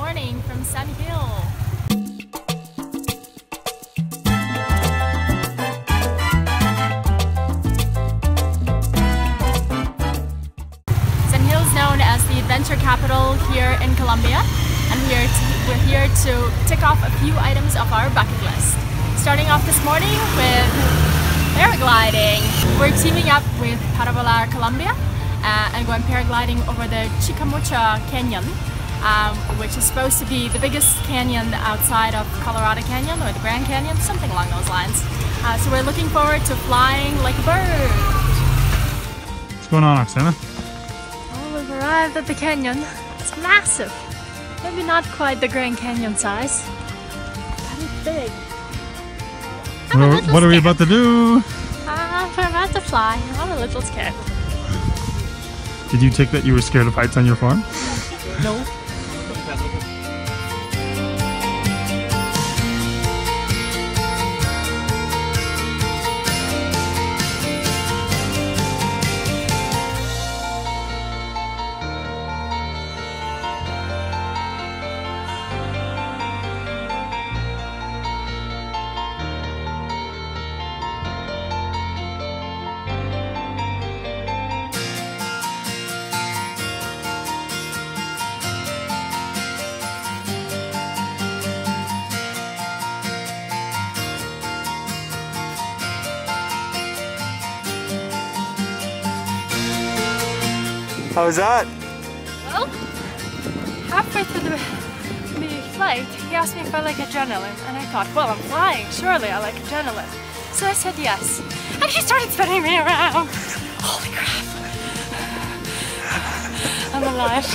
morning from San Gil. San Gil is known as the adventure capital here in Colombia, and we're here to tick off a few items off our bucket list. Starting off this morning with paragliding. We're teaming up with Paravolar Colombia and going paragliding over the Chicamocha Canyon, which is supposed to be the biggest canyon outside of Colorado Canyon or the Grand Canyon, something along those lines. So we're looking forward to flying like a bird. What's going on, Oksana? Well, we've arrived at the canyon. It's massive. Maybe not quite the Grand Canyon size, but it's big. What are we about to do? We're about to fly. I'm a little scared. Did you take that you were scared of heights on your farm? No. How was that? Well, halfway through the flight, he asked me if I like adrenaline, and I thought, well, I'm flying, surely I like adrenaline. So I said yes, and he started spinning me around. Holy crap. I'm alive.